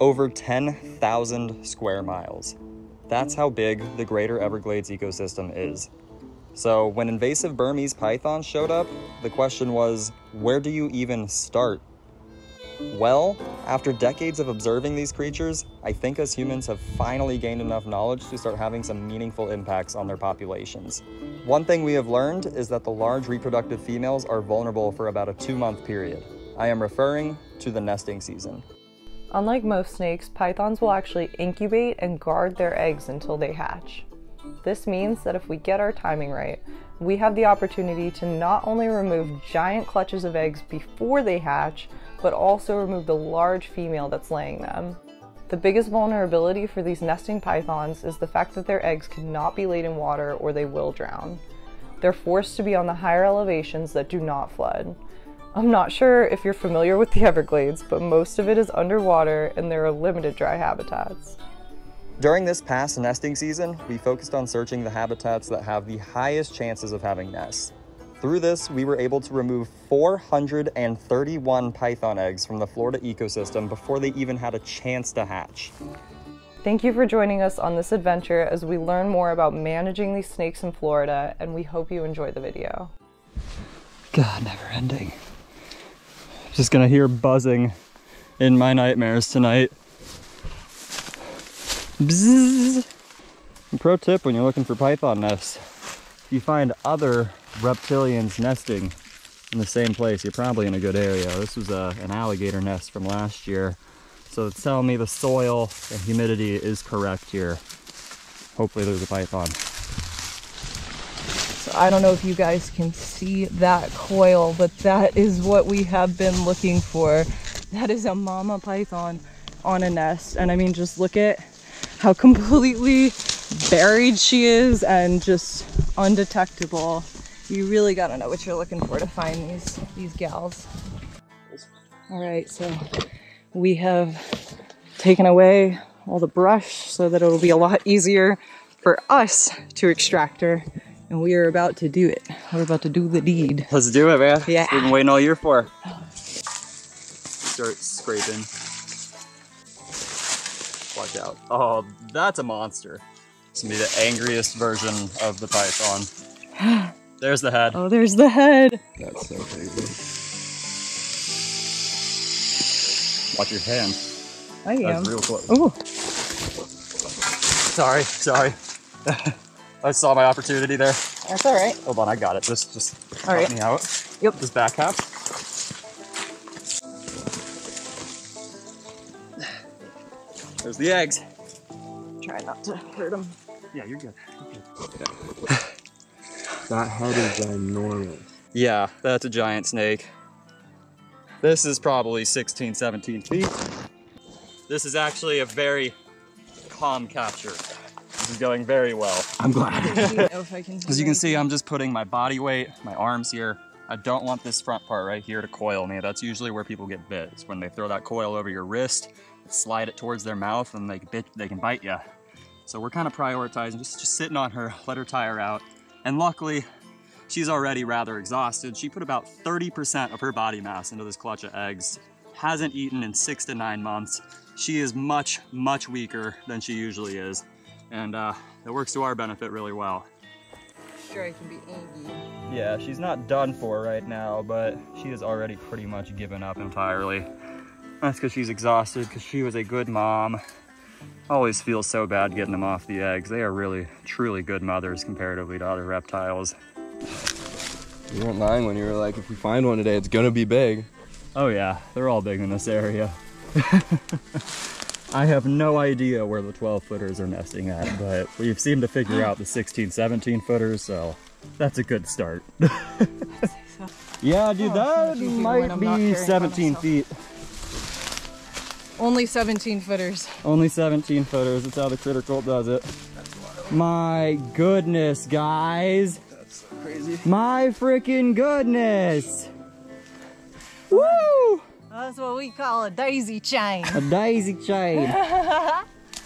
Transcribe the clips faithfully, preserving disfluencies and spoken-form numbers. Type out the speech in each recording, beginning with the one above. over ten thousand square miles. That's how big the Greater Everglades ecosystem is. So when invasive Burmese pythons showed up, the question was, where do you even start? Well, after decades of observing these creatures, I think us humans have finally gained enough knowledge to start having some meaningful impacts on their populations. One thing we have learned is that the large reproductive females are vulnerable for about a two-month period. I am referring to the nesting season. Unlike most snakes, pythons will actually incubate and guard their eggs until they hatch. This means that if we get our timing right, we have the opportunity to not only remove giant clutches of eggs before they hatch, but also remove the large female that's laying them. The biggest vulnerability for these nesting pythons is the fact that their eggs cannot be laid in water or they will drown. They're forced to be on the higher elevations that do not flood. I'm not sure if you're familiar with the Everglades, but most of it is underwater and there are limited dry habitats. During this past nesting season, we focused on searching the habitats that have the highest chances of having nests. Through this, we were able to remove four hundred thirty-one python eggs from the Florida ecosystem before they even had a chance to hatch. Thank you for joining us on this adventure as we learn more about managing these snakes in Florida, and we hope you enjoy the video. God, never ending. Just gonna hear buzzing in my nightmares tonight. Bzzz. And pro tip when you're looking for python nests, if you find other reptilians nesting in the same place, you're probably in a good area. This was a, an alligator nest from last year, so it's telling me the soil and humidity is correct here. Hopefully there's a python. So I don't know if you guys can see that coil, but that is what we have been looking for. That is a mama python on a nest, and I mean, just look at how completely buried she is and just undetectable. You really gotta know what you're looking for to find these, these gals. All right, so we have taken away all the brush so that it'll be a lot easier for us to extract her. And we are about to do it. We're about to do the deed. Let's do it, man. Yeah. We've been waiting all year for. Start scraping. Watch out. Oh, that's a monster. It's gonna be the angriest version of the python. There's the head. Oh, there's the head. That's so crazy. Watch your hand. I am. That's real close. Oh. Sorry, sorry. I saw my opportunity there. That's all right. Hold on, I got it. Just, just all right. Help me out. Yep. This back half. There's the eggs. Try not to hurt them. Yeah, you're good. You're good. Yeah. That head is ginormous. Yeah, that's a giant snake. This is probably sixteen, seventeen feet. This is actually a very calm capture. This is going very well. I'm glad. As you can see, I'm just putting my body weight, my arms here. I don't want this front part right here to coil me. That's usually where people get bit. It's when they throw that coil over your wrist, slide it towards their mouth, and they, bit, they can bite you. So we're kind of prioritizing just, just sitting on her, let her tire out. And luckily, she's already rather exhausted. She put about thirty percent of her body mass into this clutch of eggs. Hasn't eaten in six to nine months. She is much, much weaker than she usually is. And uh, it works to our benefit really well. Sure, I can be angry. Yeah, she's not done for right now, but she is already pretty much given up entirely. That's because she's exhausted, because she was a good mom. Always feels so bad getting them off the eggs. They are really, truly good mothers comparatively to other reptiles. You weren't lying when you were like, if we find one today, it's gonna be big. Oh yeah, they're all big in this area. I have no idea where the twelve footers are nesting at, but we've seemed to figure out the sixteen, seventeen footers, so that's a good start. Yeah, dude, that oh, might be seventeen feet. Only seventeen footers. Only seventeen footers. That's how the Critter Cult does it. That's wild. My goodness, guys. That's so crazy. My freaking goodness. Woo! That's what we call a daisy chain. A daisy chain.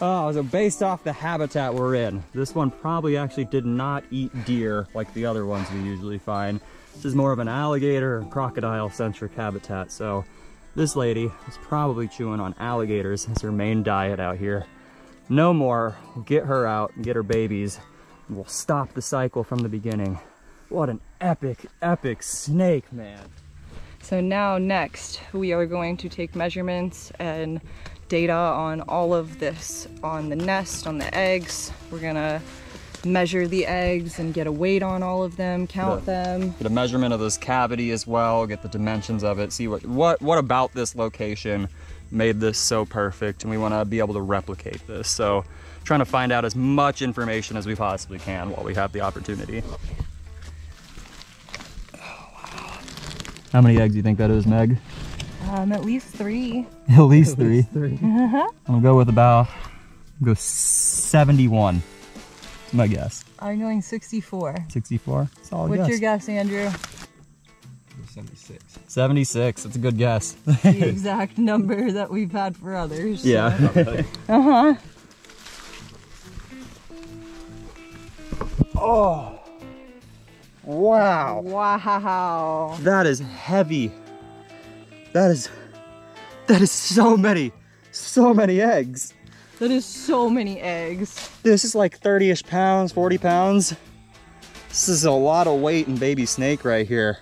Oh, so based off the habitat we're in, this one probably actually did not eat deer like the other ones we usually find. This is more of an alligator and crocodile centric habitat, so This lady is probably chewing on alligators as her main diet out here. No more. We'll get her out and get her babies. And we'll stop the cycle from the beginning. What an epic, epic snake, man. So now next, we are going to take measurements and data on all of this, on the nest, on the eggs. We're gonna measure the eggs and get a weight on all of them, count the, them. Get a measurement of this cavity as well, get the dimensions of it, see what, what, what about this location made this so perfect, and we wanna be able to replicate this. So trying to find out as much information as we possibly can while we have the opportunity. Oh, wow. How many eggs do you think that is, Meg? Um, at least three. At least three. At least three. I'm gonna go with about, go seventy-one. That's my guess. I'm going sixty-four. sixty-four? Solid guess. What's your guess, Andrew? seventy-six. seventy-six. That's a good guess. The exact number that we've had for others. Yeah. So. uh-huh. Oh. Wow. Wow. That is heavy. That is, that is so many, so many eggs. That is so many eggs. This is like thirty-ish pounds, forty pounds. This is a lot of weight in baby snake right here.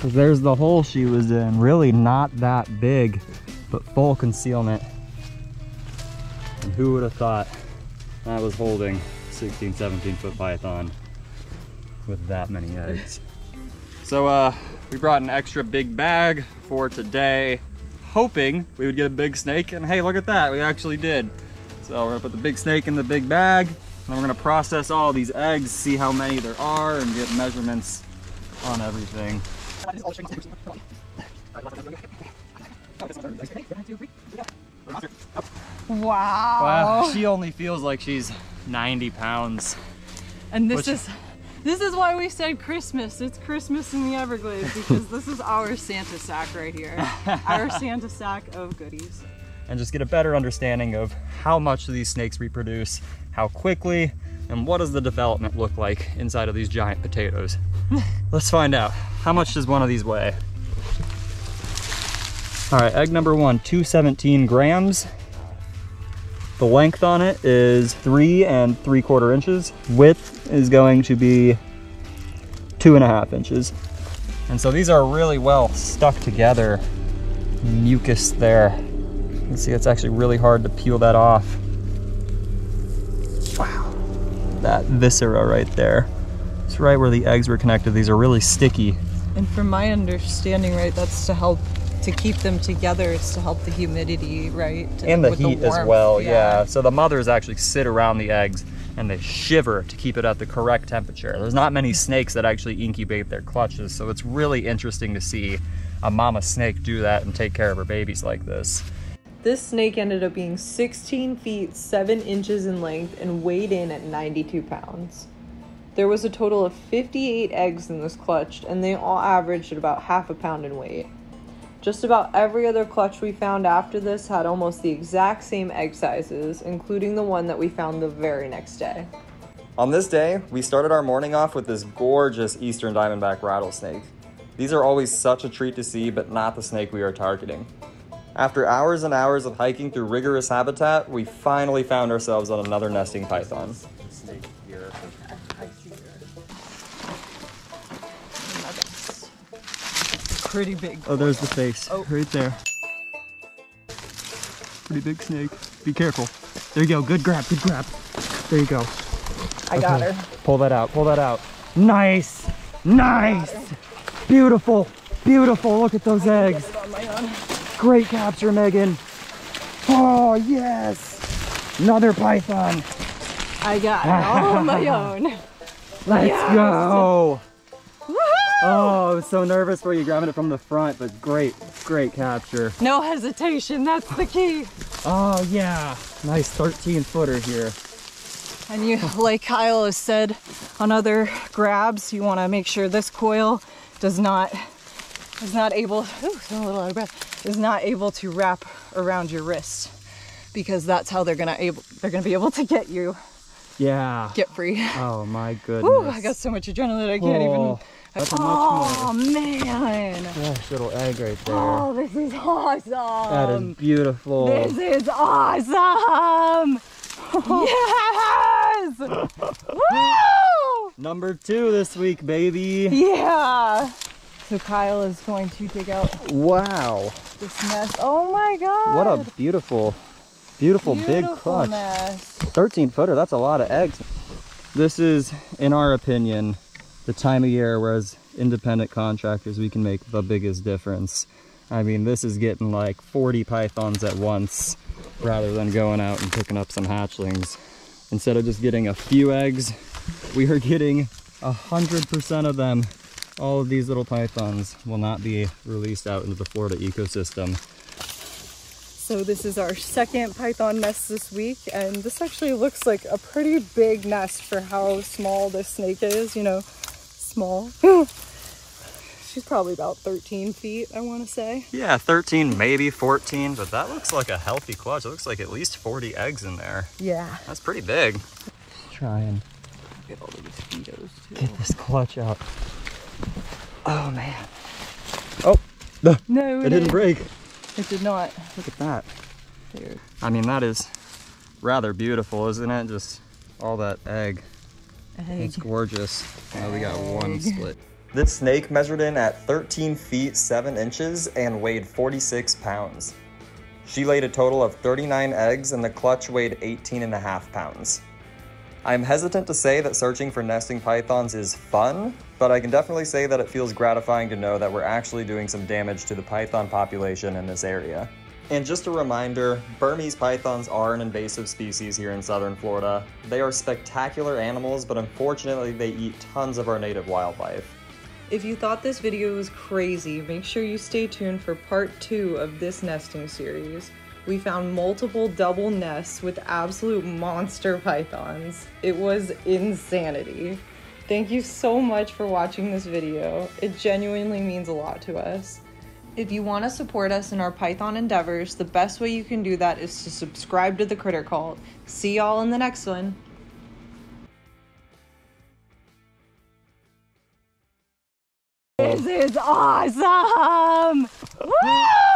So there's the hole she was in. Really not that big, but full concealment. And who would have thought I was holding sixteen, seventeen foot python with that many eggs. So, uh, we brought an extra big bag for today, hoping we would get a big snake, and hey, look at that, we actually did. So we're gonna put the big snake in the big bag, and then we're gonna process all these eggs, see how many there are, and get measurements on everything. Wow. Wow, she only feels like she's ninety pounds. And this is, this is why we said Christmas. It's Christmas in the Everglades, because this is our Santa sack right here. Our Santa sack of goodies. And just get a better understanding of how much these snakes reproduce, how quickly, and what does the development look like inside of these giant potatoes. Let's find out. How much does one of these weigh? All right, egg number one, two hundred seventeen grams. The length on it is three and three quarter inches. Width is going to be two and a half inches. And so these are really well stuck together. Mucus there. You can see it's actually really hard to peel that off. Wow, that viscera right there. It's right where the eggs were connected. These are really sticky. And from my understanding, right, that's to help to keep them together, is to help the humidity, right? And the heat as well, yeah. So the mothers actually sit around the eggs and they shiver to keep it at the correct temperature. There's not many snakes that actually incubate their clutches, so it's really interesting to see a mama snake do that and take care of her babies like this. This snake ended up being sixteen feet, seven inches in length and weighed in at ninety-two pounds. There was a total of fifty-eight eggs in this clutch, and they all averaged at about half a pound in weight. Just about every other clutch we found after this had almost the exact same egg sizes, including the one that we found the very next day. On this day, we started our morning off with this gorgeous Eastern Diamondback rattlesnake. These are always such a treat to see, but not the snake we are targeting. After hours and hours of hiking through rigorous habitat, we finally found ourselves on another nesting python. Pretty big. Oh, there's the face. Oh. Right there. Pretty big snake. Be careful. There you go. Good grab. Good grab. There you go. I okay. got her. Pull that out. Pull that out. Nice. Nice. Beautiful. Beautiful. Look at those I eggs. Get it on my own. Great capture, Megan. Oh, yes. Another python. I got it all on my own. Let's yes. go. Oh, I was so nervous for you grabbing it from the front, but great, great capture. No hesitation, that's the key. Oh yeah, nice thirteen footer here. And you, like Kyle has said on other grabs, you wanna make sure this coil does not, is not able, ooh, I'm a little out of breath, is not able to wrap around your wrist, because that's how they're gonna able, they're gonna be able to get you. Yeah. Get free. Oh my goodness. Ooh, I got so much adrenaline, I can't oh. even. That's oh, a much more. Man. Nice little egg right there. Oh, this is awesome. That is beautiful. This is awesome. Yes. Woo! Number two this week, baby. Yeah. So Kyle is going to dig out. Wow. This mess. Oh my God. What a beautiful, beautiful, beautiful big clutch. Mess. thirteen footer. That's a lot of eggs. This is, in our opinion, the time of year where as independent contractors we can make the biggest difference. I mean, this is getting like forty pythons at once rather than going out and picking up some hatchlings. Instead of just getting a few eggs, we are getting a hundred percent of them. All of these little pythons will not be released out into the Florida ecosystem. So this is our second python nest this week, and this actually looks like a pretty big nest for how small this snake is, you know. Small. She's probably about thirteen feet, I want to say. Yeah, thirteen, maybe fourteen, but that looks like a healthy clutch. It looks like at least forty eggs in there. Yeah. That's pretty big. Let's try and get all the mosquitoes too. Get this clutch out. Oh, man. Oh, no, no it, it didn't is. break. It did not. Look at that. Dude. I mean, that is rather beautiful, isn't it? Just all that egg. Egg. It's gorgeous. Now we got one split. This snake measured in at thirteen feet seven inches and weighed forty-six pounds. She laid a total of thirty-nine eggs and the clutch weighed eighteen and a half pounds. I'm hesitant to say that searching for nesting pythons is fun, but I can definitely say that it feels gratifying to know that we're actually doing some damage to the python population in this area. And just a reminder, Burmese pythons are an invasive species here in southern Florida. They are spectacular animals, but unfortunately they eat tons of our native wildlife. If you thought this video was crazy, make sure you stay tuned for part two of this nesting series. We found multiple double nests with absolute monster pythons. It was insanity. Thank you so much for watching this video. It genuinely means a lot to us. If you want to support us in our python endeavors, the best way you can do that is to subscribe to the Critter Cult. See y'all in the next one. This is awesome! Woo!